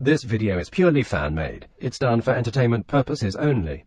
This video is purely fan-made. It's done for entertainment purposes only.